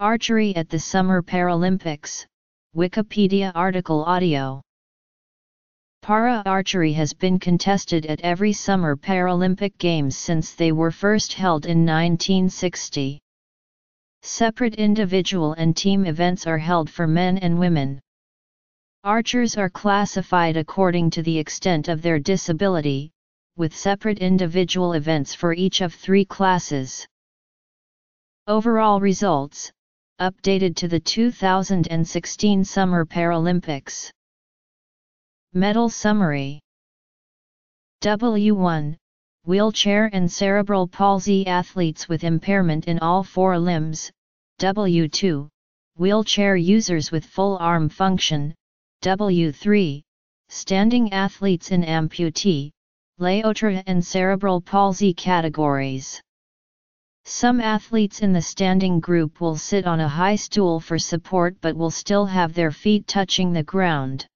Archery at the Summer Paralympics, Wikipedia article audio. Para-archery has been contested at every Summer Paralympic Games since they were first held in 1960. Separate individual and team events are held for men and women. Archers are classified according to the extent of their disability, with separate individual events for each of three classes. Overall results, updated to the 2016 Summer Paralympics. Medal summary. W1. Wheelchair and cerebral palsy athletes with impairment in all four limbs. W2. Wheelchair users with full arm function. W3. Standing athletes in amputee, Leotra and cerebral palsy categories. Some athletes in the standing group will sit on a high stool for support but will still have their feet touching the ground.